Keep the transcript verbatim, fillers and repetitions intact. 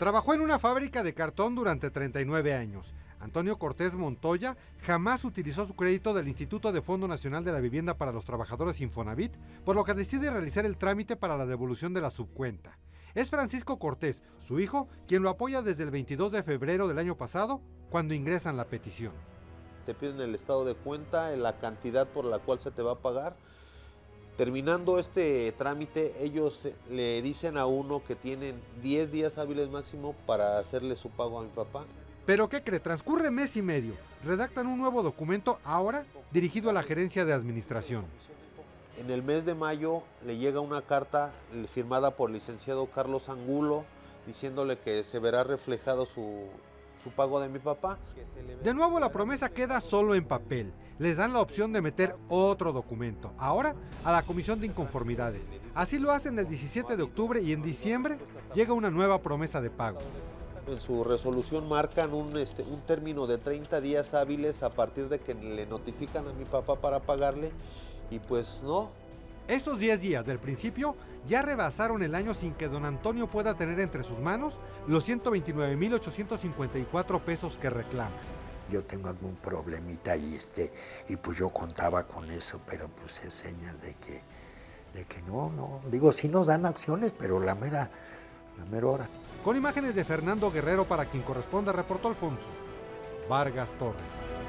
Trabajó en una fábrica de cartón durante treinta y nueve años. Antonio Cortés Montoya jamás utilizó su crédito del Instituto de Fondo Nacional de la Vivienda para los Trabajadores Infonavit, por lo que decide realizar el trámite para la devolución de la subcuenta. Es Francisco Cortés, su hijo, quien lo apoya desde el veintidós de febrero del año pasado, cuando ingresan la petición. Te piden el estado de cuenta, la cantidad por la cual se te va a pagar. Terminando este trámite, ellos le dicen a uno que tienen diez días hábiles máximo para hacerle su pago a mi papá. Pero ¿qué cree? Transcurre mes y medio. Redactan un nuevo documento, ahora dirigido a la gerencia de administración. En el mes de mayo le llega una carta firmada por el licenciado Carlos Angulo, diciéndole que se verá reflejado su... su pago de mi papá. De nuevo la promesa queda solo en papel. Les dan la opción de meter otro documento, ahora a la Comisión de Inconformidades. Así lo hacen el diecisiete de octubre y en diciembre llega una nueva promesa de pago. En su resolución marcan un, este, un término de treinta días hábiles a partir de que le notifican a mi papá para pagarle y pues no. Esos diez días del principio ya rebasaron el año sin que don Antonio pueda tener entre sus manos los ciento veintinueve mil ochocientos cincuenta y cuatro pesos que reclama. Yo tengo algún problemita y, este, y pues yo contaba con eso, pero pues es señas de que, de que no, no. Digo, sí nos dan acciones, pero la mera, la mera hora. Con imágenes de Fernando Guerrero para Quien Corresponda, reportó Alfonso Vargas Torres.